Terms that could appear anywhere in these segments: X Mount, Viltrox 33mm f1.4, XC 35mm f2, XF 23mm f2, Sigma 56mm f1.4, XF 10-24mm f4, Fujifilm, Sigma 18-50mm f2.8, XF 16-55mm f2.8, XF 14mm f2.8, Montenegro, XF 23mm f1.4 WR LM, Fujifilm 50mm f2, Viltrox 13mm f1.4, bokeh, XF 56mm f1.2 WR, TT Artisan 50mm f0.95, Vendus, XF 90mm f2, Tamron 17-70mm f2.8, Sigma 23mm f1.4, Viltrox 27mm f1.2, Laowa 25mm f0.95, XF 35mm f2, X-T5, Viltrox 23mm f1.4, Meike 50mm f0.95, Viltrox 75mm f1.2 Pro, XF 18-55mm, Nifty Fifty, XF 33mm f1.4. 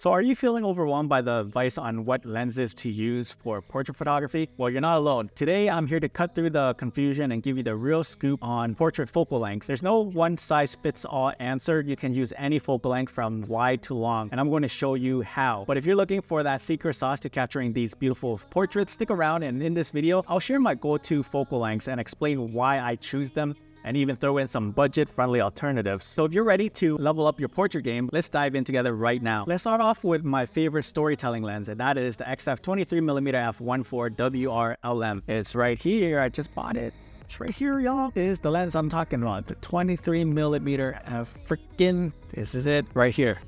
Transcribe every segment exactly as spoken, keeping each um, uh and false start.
So are you feeling overwhelmed by the advice on what lenses to use for portrait photography? Well, you're not alone. Today, I'm here to cut through the confusion and give you the real scoop on portrait focal lengths. There's no one size fits all answer. You can use any focal length from wide to long, and I'm going to show you how. But if you're looking for that secret sauce to capturing these beautiful portraits, stick around, and in this video, I'll share my go-to focal lengths and explain why I choose them, and even throw in some budget-friendly alternatives. So if you're ready to level up your portrait game, let's dive in together right now. Let's start off with my favorite storytelling lens, and that is the X F twenty-three millimeter f one point four W R L M. It's right here, I just bought it. It's right here, y'all, is the lens I'm talking about. The twenty-three millimeter f freaking, this is it, right here.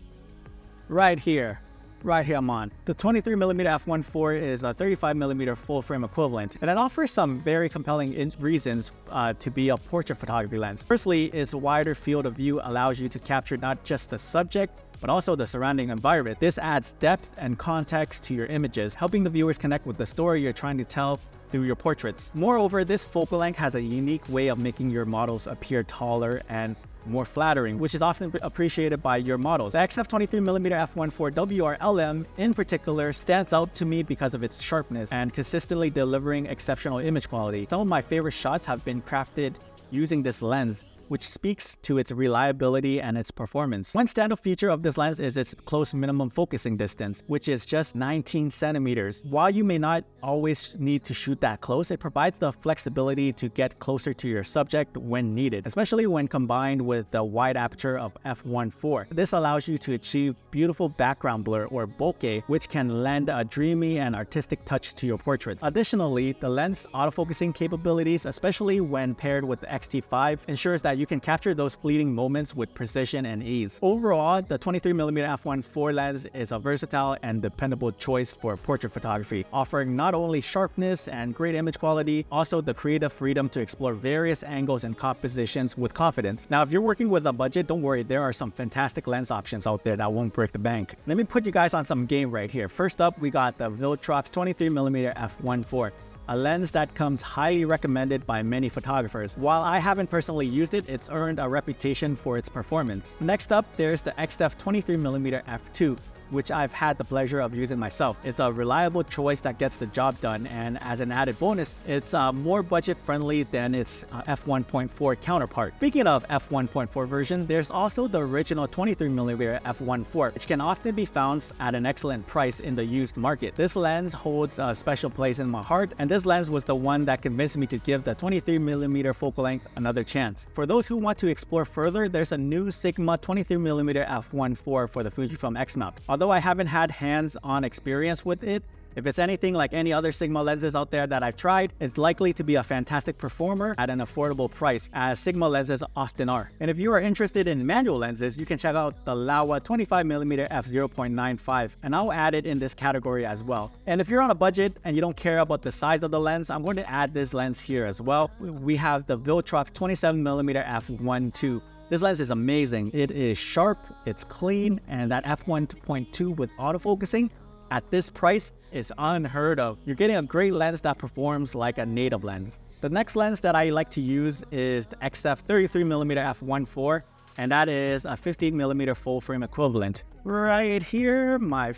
Right here. Right here, I'm on. The twenty-three millimeter f one point four is a thirty-five millimeter full-frame equivalent, and it offers some very compelling reasons uh, to be a portrait photography lens. Firstly, its wider field of view allows you to capture not just the subject, but also the surrounding environment. This adds depth and context to your images, helping the viewers connect with the story you're trying to tell through your portraits. Moreover, this focal length has a unique way of making your models appear taller and more flattering, which is often appreciated by your models. The X F twenty-three millimeter f one point four W R L M in particular stands out to me because of its sharpness and consistently delivering exceptional image quality. Some of my favorite shots have been crafted using this lens, which speaks to its reliability and its performance. One standout feature of this lens is its close minimum focusing distance, which is just nineteen centimeters. While you may not always need to shoot that close, it provides the flexibility to get closer to your subject when needed, especially when combined with the wide aperture of f one point four. This allows you to achieve beautiful background blur or bokeh, which can lend a dreamy and artistic touch to your portrait. Additionally, the lens autofocusing capabilities, especially when paired with the X T five, ensures that you You can capture those fleeting moments with precision and ease. Overall, the twenty-three millimeter f one point four lens is a versatile and dependable choice for portrait photography, offering not only sharpness and great image quality, also the creative freedom to explore various angles and compositions with confidence. Now, if you're working with a budget, don't worry, there are some fantastic lens options out there that won't break the bank. Let me put you guys on some game right here. First up, we got the Viltrox twenty-three millimeter f one point four. A lens that comes highly recommended by many photographers. While I haven't personally used it, it's earned a reputation for its performance. Next up, there's the X F twenty-three millimeter f two, which I've had the pleasure of using myself. It's a reliable choice that gets the job done, and as an added bonus, it's uh, more budget-friendly than its uh, f one point four counterpart. Speaking of f one point four version, there's also the original twenty-three millimeter f one point four, which can often be found at an excellent price in the used market. This lens holds a special place in my heart, and this lens was the one that convinced me to give the twenty-three millimeter focal length another chance. For those who want to explore further, there's a new Sigma twenty-three millimeter f one point four for the Fujifilm X Mount. Although I haven't had hands-on experience with it, if it's anything like any other Sigma lenses out there that I've tried, it's likely to be a fantastic performer at an affordable price, as Sigma lenses often are. And if you are interested in manual lenses, you can check out the Laowa twenty-five millimeter f zero point nine five, and I'll add it in this category as well. And if you're on a budget and you don't care about the size of the lens, I'm going to add this lens here as well. We have the Viltrox twenty-seven millimeter f one point two. This lens is amazing. It is sharp, it's clean, and that f one point two with autofocusing at this price is unheard of. You're getting a great lens that performs like a native lens. The next lens that I like to use is the X F thirty-three millimeter f one point four, and that is a fifteen millimeter full frame equivalent. Right here, my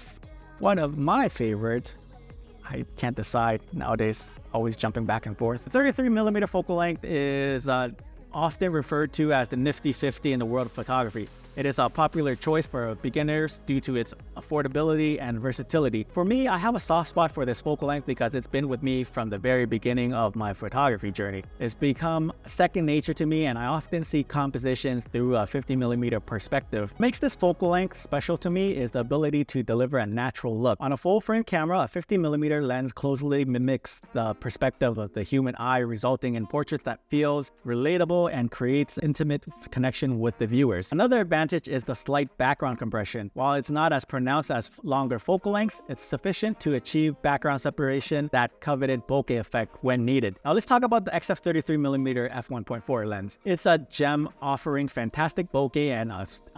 one of my favorites. I can't decide nowadays, always jumping back and forth. The thirty-three millimeter focal length is uh, often referred to as the nifty fifty in the world of photography. It is a popular choice for beginners due to its affordability and versatility. For me, I have a soft spot for this focal length because it's been with me from the very beginning of my photography journey. It's become second nature to me, and I often see compositions through a fifty millimeter perspective. What makes this focal length special to me is the ability to deliver a natural look. On a full frame camera, a fifty millimeter lens closely mimics the perspective of the human eye, resulting in portraits that feels relatable and creates intimate connection with the viewers. Another advantage is the slight background compression. While it's not as pronounced as longer focal lengths, it's sufficient to achieve background separation, that coveted bokeh effect when needed. Now let's talk about the X F thirty-three millimeter f one point four lens. It's a gem offering fantastic bokeh and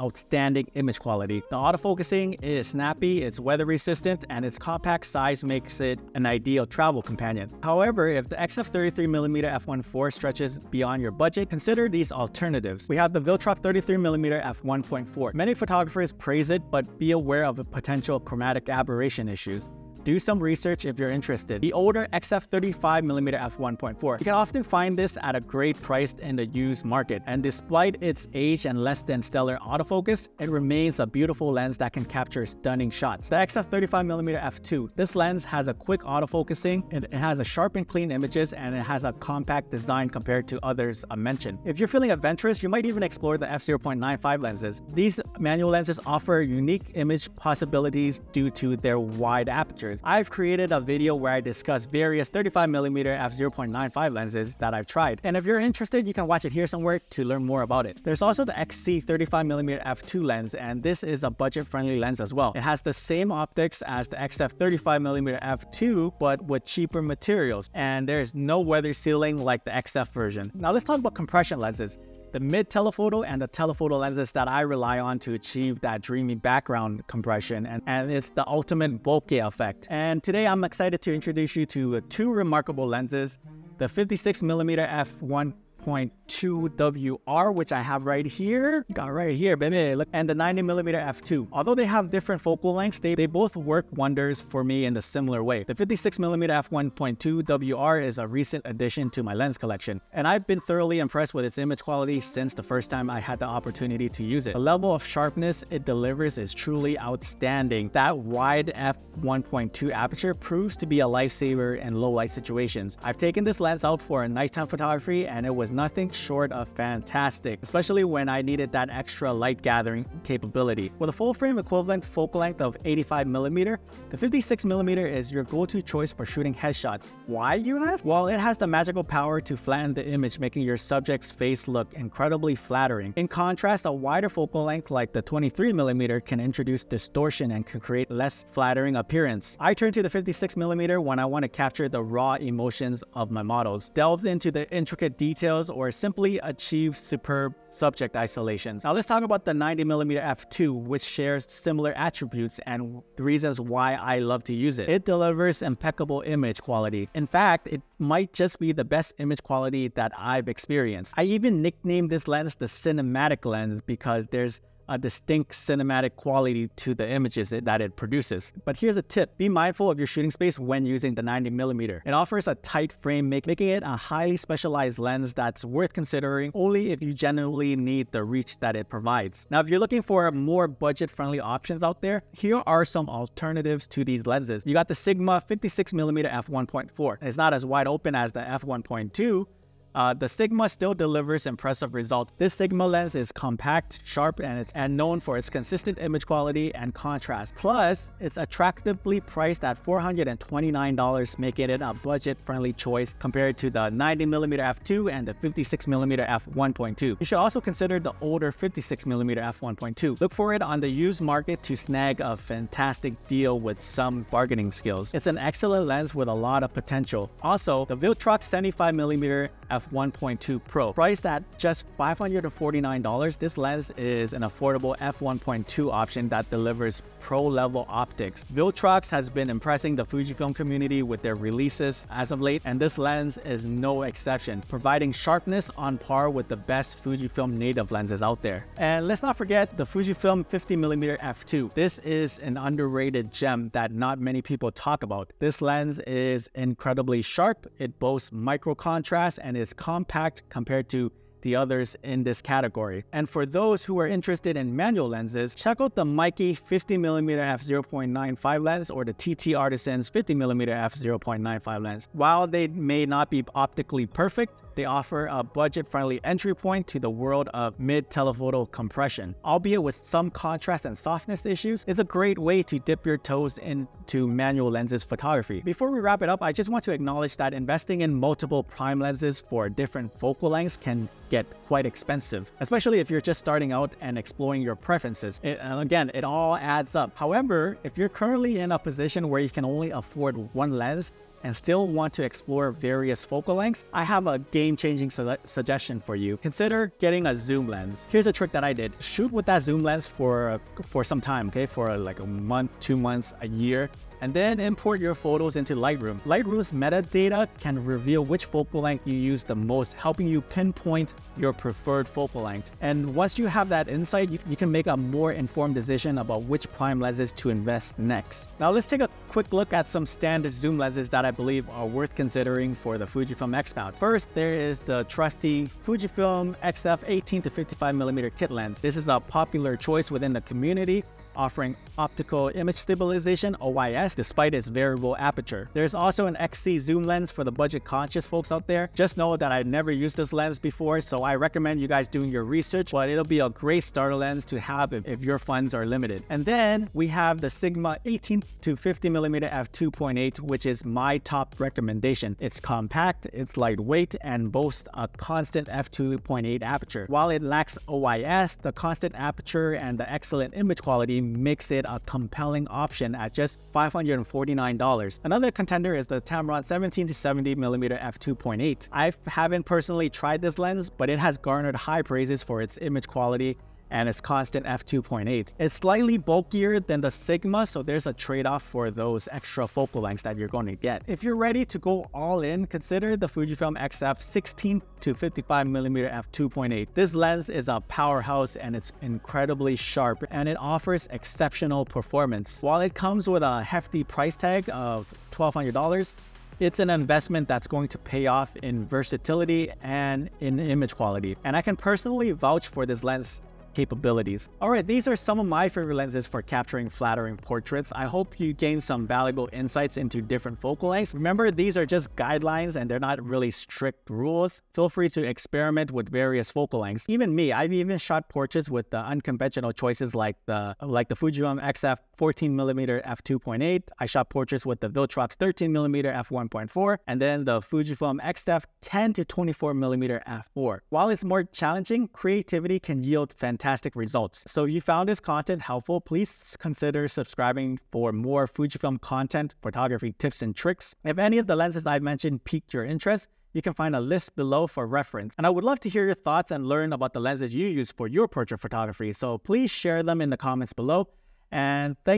outstanding image quality. The autofocusing is snappy, it's weather resistant, and its compact size makes it an ideal travel companion. However, if the X F thirty-three millimeter f one point four stretches beyond your budget, consider these alternatives. We have the Viltrox thirty-three millimeter f one point four. Many photographers praise it, but be aware of of potential chromatic aberration issues. Do some research if you're interested. The older X F thirty-five millimeter f one point four, you can often find this at a great price in the used market, and despite its age and less than stellar autofocus, it remains a beautiful lens that can capture stunning shots. The X F thirty-five millimeter f two, this lens has a quick autofocusing, and it has a sharp and clean images, and it has a compact design compared to others I mentioned. If you're feeling adventurous, you might even explore the f zero point nine five lenses. These manual lenses offer unique image possibilities due to their wide apertures. I've created a video where I discuss various thirty-five millimeter f zero point nine five lenses that I've tried, and if you're interested, you can watch it here somewhere to learn more about it. There's also the X C thirty-five millimeter f two lens, and this is a budget-friendly lens as well. It has the same optics as the X F thirty-five millimeter f two, but with cheaper materials, and there's no weather sealing like the X F version. Now let's talk about compression lenses. The mid-telephoto and the telephoto lenses that I rely on to achieve that dreamy background compression, and, and it's the ultimate bokeh effect. And today I'm excited to introduce you to two remarkable lenses, the fifty-six millimeter f one point two W R, which I have right here, got right here, baby, look, and the ninety millimeter f two. Although they have different focal lengths, they, they both work wonders for me in a similar way. The fifty-six millimeter f one point two W R is a recent addition to my lens collection, and I've been thoroughly impressed with its image quality since the first time I had the opportunity to use it. The level of sharpness it delivers is truly outstanding. That wide f one point two aperture proves to be a lifesaver in low light situations. I've taken this lens out for a nighttime photography, and it was nothing short of fantastic, especially when I needed that extra light gathering capability. With a full frame equivalent focal length of eighty-five millimeter, the fifty-six millimeter is your go-to choice for shooting headshots. Why, you ask? Well, it has the magical power to flatten the image, making your subject's face look incredibly flattering. In contrast, a wider focal length like the twenty-three millimeter can introduce distortion and can create less flattering appearance. I turn to the fifty-six millimeter when I want to capture the raw emotions of my models, delve into the intricate details, or simply achieve superb subject isolations. Now let's talk about the ninety millimeter f two, which shares similar attributes and the reasons why I love to use it. It delivers impeccable image quality. In fact, it might just be the best image quality that I've experienced. I even nicknamed this lens the cinematic lens because there's a distinct cinematic quality to the images it, that it produces. But here's a tip: be mindful of your shooting space when using the ninety millimeter. It offers a tight frame, make, making it a highly specialized lens that's worth considering only if you genuinely need the reach that it provides. Now, if you're looking for more budget-friendly options out there, here are some alternatives to these lenses. You got the Sigma fifty-six millimeter f one point four. It's not as wide open as the f one point two. Uh, the Sigma still delivers impressive results. This Sigma lens is compact, sharp, and it's and known for its consistent image quality and contrast. Plus, it's attractively priced at four hundred twenty-nine dollars, making it a budget-friendly choice compared to the ninety millimeter f two and the fifty-six millimeter f one point two. You should also consider the older fifty-six millimeter f one point two. Look for it on the used market to snag a fantastic deal with some bargaining skills. It's an excellent lens with a lot of potential. Also, the Viltrox seventy-five millimeter f one point two Pro. Priced at just five hundred forty-nine dollars, this lens is an affordable f one point two option that delivers pro-level optics. Viltrox has been impressing the Fujifilm community with their releases as of late, and this lens is no exception, providing sharpness on par with the best Fujifilm native lenses out there. And let's not forget the Fujifilm fifty millimeter f two. This is an underrated gem that not many people talk about. This lens is incredibly sharp, it boasts micro contrast, and is compact compared to the others in this category. And for those who are interested in manual lenses, check out the Meike fifty millimeter f zero point nine five lens or the T T Artisan's fifty millimeter f zero point nine five lens. While they may not be optically perfect, they offer a budget-friendly entry point to the world of mid-telephoto compression. Albeit with some contrast and softness issues, it's a great way to dip your toes into manual lenses photography. Before we wrap it up, I just want to acknowledge that investing in multiple prime lenses for different focal lengths can get quite expensive, especially if you're just starting out and exploring your preferences. It, and again, it all adds up. However, if you're currently in a position where you can only afford one lens and still want to explore various focal lengths, I have a game-changing su- suggestion for you. Consider getting a zoom lens. Here's a trick that I did. Shoot with that zoom lens for, for some time, okay? For like a month, two months, a year, and then import your photos into Lightroom. Lightroom's metadata can reveal which focal length you use the most, helping you pinpoint your preferred focal length. And once you have that insight, you, you can make a more informed decision about which prime lenses to invest next. Now let's take a quick look at some standard zoom lenses that I believe are worth considering for the Fujifilm X Mount. First, there is the trusty Fujifilm X F eighteen to fifty-five millimeter kit lens. This is a popular choice within the community, offering optical image stabilization, O I S, despite its variable aperture. There's also an X C zoom lens for the budget-conscious folks out there. Just know that I've never used this lens before, so I recommend you guys doing your research, but it'll be a great starter lens to have if, if your funds are limited. And then we have the Sigma eighteen to fifty millimeter f two point eight, which is my top recommendation. It's compact, it's lightweight, and boasts a constant f two point eight aperture. While it lacks O I S, the constant aperture and the excellent image quality makes it a compelling option at just five hundred forty-nine dollars. Another contender is the Tamron seventeen to seventy millimeter f two point eight. I haven't personally tried this lens, but it has garnered high praises for its image quality and its constant f two point eight. It's slightly bulkier than the Sigma, so there's a trade-off for those extra focal lengths that you're going to get. If you're ready to go all in, consider the Fujifilm X F sixteen to fifty-five millimeter f two point eight. This lens is a powerhouse and it's incredibly sharp, and it offers exceptional performance. While it comes with a hefty price tag of twelve hundred dollars, it's an investment that's going to pay off in versatility and in image quality. And I can personally vouch for this lens capabilities. Alright, these are some of my favorite lenses for capturing flattering portraits. I hope you gain some valuable insights into different focal lengths. Remember, these are just guidelines and they're not really strict rules. Feel free to experiment with various focal lengths. Even me, I've even shot portraits with the unconventional choices like the like the Fujifilm X F fourteen millimeter f two point eight. I shot portraits with the Viltrox thirteen millimeter f one point four and then the Fujifilm X F ten to twenty-four millimeter f four. While it's more challenging, creativity can yield fantastic Fantastic results. So if you found this content helpful, please consider subscribing for more Fujifilm content, photography tips and tricks. If any of the lenses I've mentioned piqued your interest, you can find a list below for reference. And I would love to hear your thoughts and learn about the lenses you use for your portrait photography. So please share them in the comments below. And thank